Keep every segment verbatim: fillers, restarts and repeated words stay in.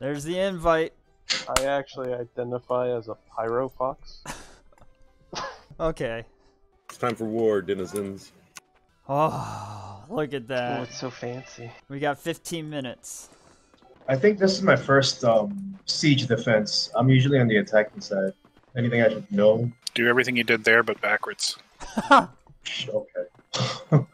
There's the invite. I actually identify as a pyro fox. Okay. It's time for war, denizens. Oh, look at that. Oh, it's so fancy. We got fifteen minutes. I think this is my first um, siege defense. I'm usually on the attacking side. Anything I should know? Do everything you did there, but backwards. Okay.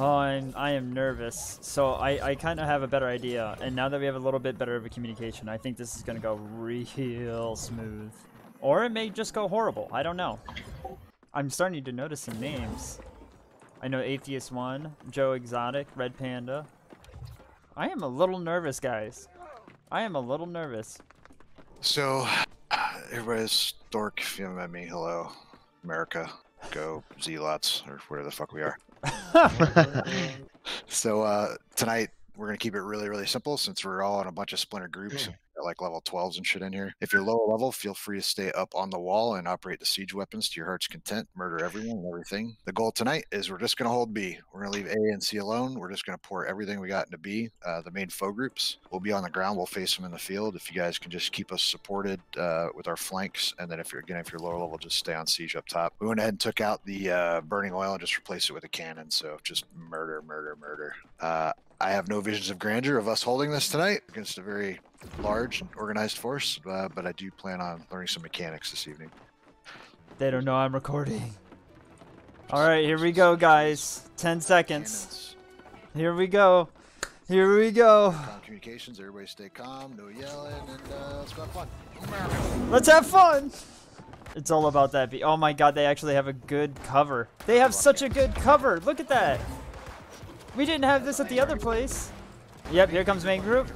Oh, I'm, I am nervous. So I, I kind of have a better idea. And now that we have a little bit better of a communication, I think this is going to go real smooth. Or it may just go horrible. I don't know. I'm starting to notice some names. I know Atheist one, Joe Exotic, Red Panda. I am a little nervous, guys. I am a little nervous. So, everybody's Dork, if you haven't met me, hello. America, go Zealots, or where the fuck we are. So uh tonight we're gonna keep it really really simple, since we're all in a bunch of splinter groups. Yeah. Got, like level twelves and shit in here. If you're lower level, feel free to stay up on the wall and operate the siege weapons to your heart's content, murder everyone and everything. The goal tonight is we're just gonna hold B. We're gonna leave A and C alone. We're just gonna pour everything we got into B. Uh the main foe groups will be on the ground. We'll face them in the field. If you guys can just keep us supported uh with our flanks, and then if you're again if you're lower level, just stay on siege up top. We went ahead and took out the uh burning oil and just replaced it with a cannon, so just murder murder murder. uh I have no visions of grandeur of us holding this tonight against a very large and organized force, uh, but I do plan on learning some mechanics this evening. They don't know I'm recording. All right, here we go, guys. ten seconds. Here we go. Here we go. Calm communications, everybody stay calm, no yelling, and uh, let's have fun. Let's have fun. It's all about that beat. Oh my God, they actually have a good cover. They have such a good cover. Look at that. We didn't have this at the other place. Yep, here comes main group.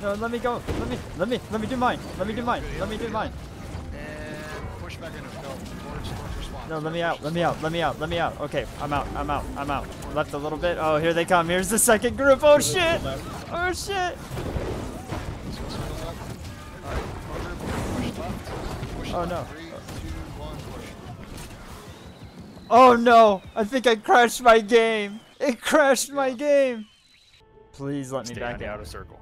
No, let me go. Let me, let me, let me do mine. Let me do mine. Let me do mine. No, let me out. Let me out. Let me out. Let me out. Okay, I'm out. I'm out. I'm out. Left a little bit. Oh, here they come. Here's the second group. Oh shit. Oh shit. Oh no. Oh no! I think I crashed my game! It crashed my game! Please let me back out of circle.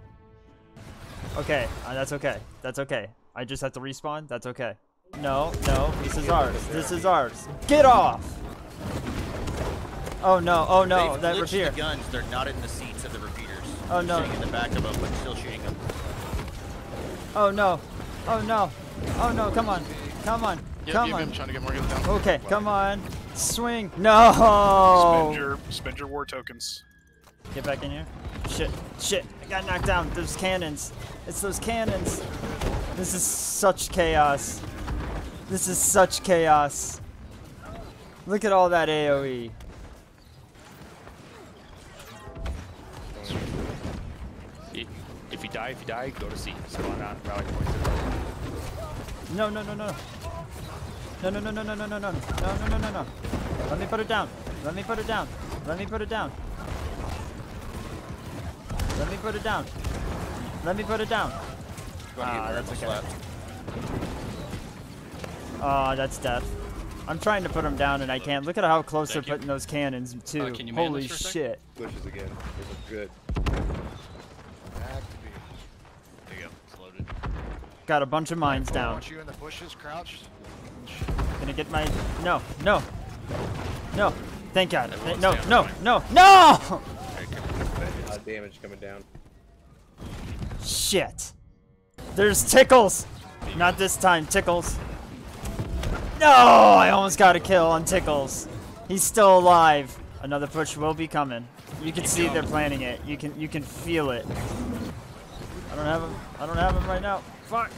Okay, uh, that's okay. That's okay. I just have to respawn? That's okay. No, no, this is ours. This is ours. Get off! Oh no, oh no, that repeater. The guns, they're not in the seats of the repeaters. Oh no. They're sitting in the back of them, but still shooting them. Oh no. Oh no. Oh no, come on. Come on. Yep, come on. Trying to get more heals down. Okay, wow. Come on. Swing. No! Spend your, spend your war tokens. Get back in here. Shit. Shit. I got knocked down. Those cannons. It's those cannons. This is such chaos. This is such chaos. Look at all that A O E. If you die, if you die, go to C. Spawn on rally points. No, no, no, no, no, no, no, no, no, no, no, no, no, no, no, no, no. Let me put it down. Let me put it down. Let me put it down. Let me put it down. Let me put it down. Ah, that's okay. Oh, that's death. I'm trying to put them down and I can't. Look at how close they're putting those cannons too. Holy shit. Bushes again. They look good. Got a bunch of mines down. I want you in the bushes, crouched. Gonna get my... No, no. No. Thank God. Th no, no, no, no! Uh, damage coming down. Shit. There's Tickles! Not this time, Tickles. No! I almost got a kill on Tickles. He's still alive. Another push will be coming. You can see they're planning it. You can you can feel it. I don't have him. I don't have him right now. Fuck!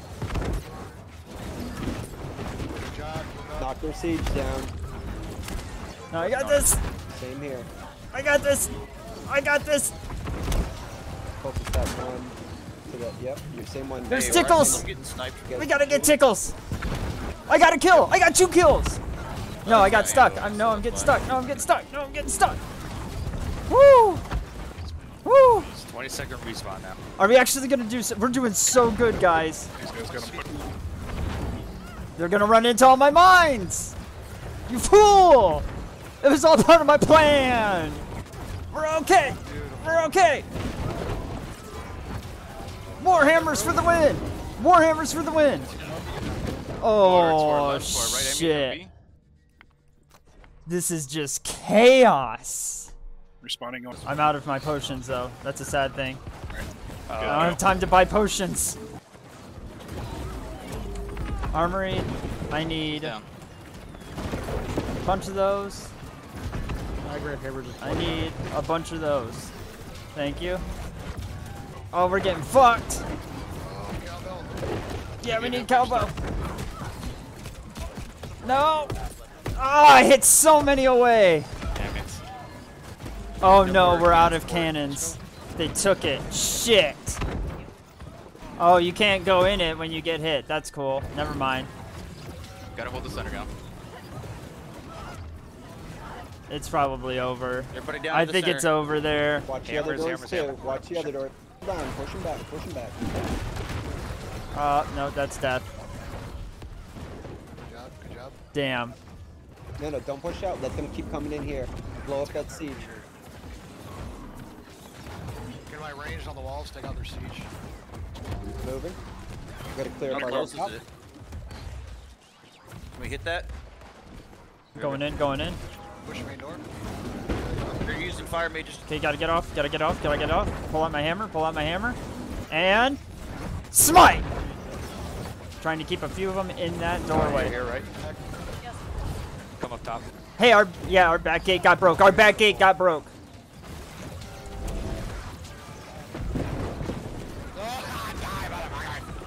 Knock their siege down. No, I got this! Same here. I got this! I got this! Focus that one. To that. Yep, your same one. There's hey, Tickles! We gotta get Tickles! I got a kill! I got two kills! No, I got stuck. I'm, no, I'm getting stuck. No, I'm getting stuck. No, I'm getting stuck. Woo! Woo! twenty second respawn now. Are we actually gonna do so? We're doing so good, guys. They're gonna run into all my mines! You fool! It was all part of my plan! We're okay! We're okay! More hammers for the win! More hammers for the win! Oh, shit. This is just chaos. Responding. I'm out of my potions, though. That's a sad thing. Uh, I don't have time to buy potions. Armory, I need a bunch of those. I need a bunch of those. Thank you. Oh, we're getting fucked. Yeah, we need cowbell. No. Oh, I hit so many away. Damn it. Oh no, we're out of cannons. They took it. Shit. Oh, you can't go in it when you get hit. That's cool. Never mind. Gotta hold the center gun. It's probably over. Everybody down I think center. It's over there. Watch the hammers, other doors hammers, hammers. Watch the other door. Push him, push him back. Push him back. Uh, no, that's death. Good job. Good job. Damn. No, no, don't push out. Let them keep coming in here. Blow up that siege. Get my range on the walls. Take out their siege. Moving. Got to clear our walls. Can we hit that? Going in. Going in. Push main door. They're using fire mages. Okay, gotta get off. Gotta get off. Gotta get off. Pull out my hammer. Pull out my hammer. And smite. Trying to keep a few of them in that doorway. Here, right. Come up top. Hey, our yeah, our back gate got broke. Our back gate got broke.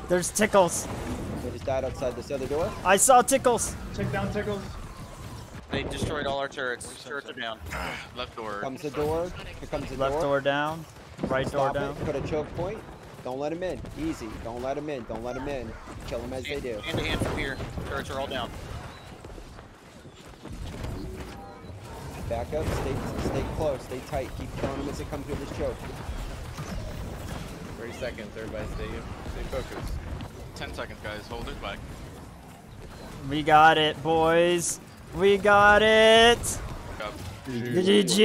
There's Tickles. They just died outside this other door. I saw Tickles. Check down Tickles. They destroyed all our turrets. Turrets are down. Left door. Here comes the door. Here comes the door. Left door down. Right door down. Put a choke point. Don't let them in. Easy. Don't let them in. Don't let them in. Kill them as they do. Hand to hand from here. Turrets are all down. Back up. Stay, stay close. Stay tight. Keep killing them as they come through this choke. Thirty seconds. Everybody, stay here. Stay focused. Ten seconds, guys. Hold it back. We got it, boys. We got it. G G.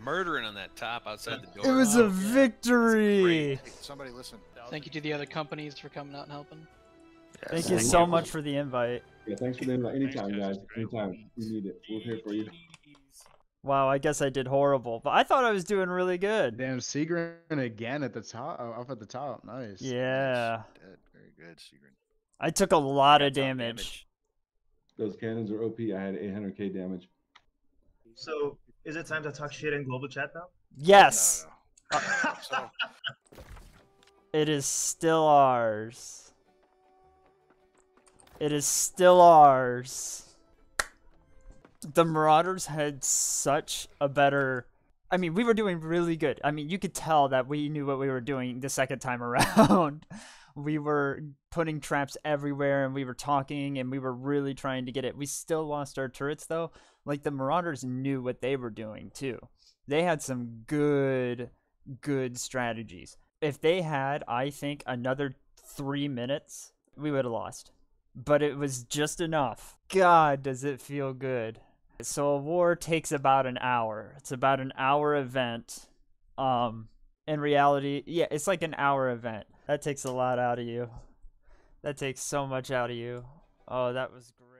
Murdering on that top outside the door. It was a victory. Somebody listen. Thank you to the other companies for coming out and helping. Thank you so much for the invite. Yeah, thanks for the invite. Anytime, guys. Anytime you need it, we're here for you. Wow, I guess I did horrible, but I thought I was doing really good. Damn, Siegrin again at the top, up at the top. Nice. Yeah. Nice. Very good, Siegrin. I took a lot of damage. damage. Those cannons were O P. I had eight hundred K damage. So, is it time to talk shit in global chat now? Yes. No, no. Uh, it is still ours. It is still ours. The Marauders had such a better... I mean, we were doing really good. I mean, you could tell that we knew what we were doing the second time around. We were putting traps everywhere, and we were talking, and we were really trying to get it. We still lost our turrets, though. Like, the Marauders knew what they were doing, too. They had some good, good strategies. If they had, I think, another three minutes, we would have lost. But it was just enough. God, does it feel good. So a war takes about an hour. It's about an hour event. Um, in reality, yeah, it's like an hour event. That takes a lot out of you. That takes so much out of you. Oh, that was great.